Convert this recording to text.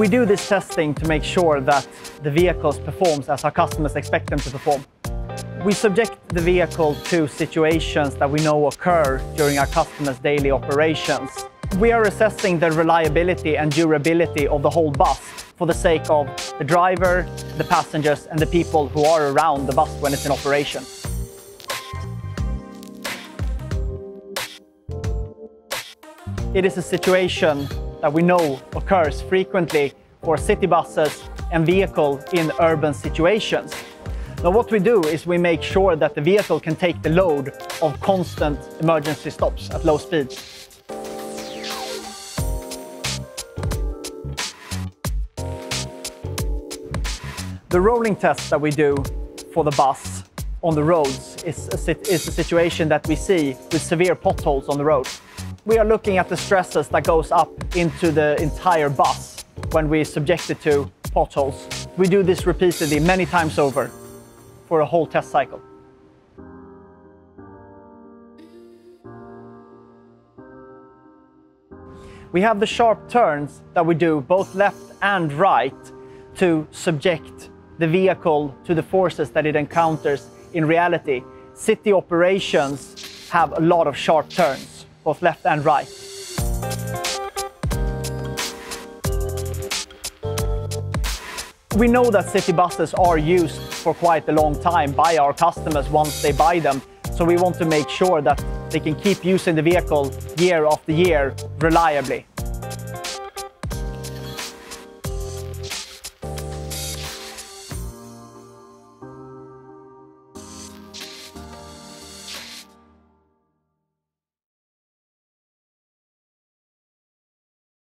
We do this stress thing to make sure that the vehicles performs as our customers expect them to perform. We subject the vehicle to situations that we know occur during our customers' daily operations. We are assessing the reliability and durability of the whole bus for the sake of the driver, the passengers, and the people who are around the bus when it's in operation. It is a situation that we know occurs frequently for city buses and vehicles in urban situations. Now what we do is we make sure that the vehicle can take the load of constant emergency stops at low speeds. The rolling test that we do for the bus on the roads is a situation that we see with severe potholes on the road. We are looking at the stresses that goes up into the entire bus when we subject it to potholes. We do this repeatedly, many times over, for a whole test cycle. We have the sharp turns that we do both left and right to subject the vehicle to the forces that it encounters in reality. City operations have a lot of sharp turns, both left and right. We know that city buses are used for quite a long time by our customers once they buy them, so we want to make sure that they can keep using the vehicle year after year reliably.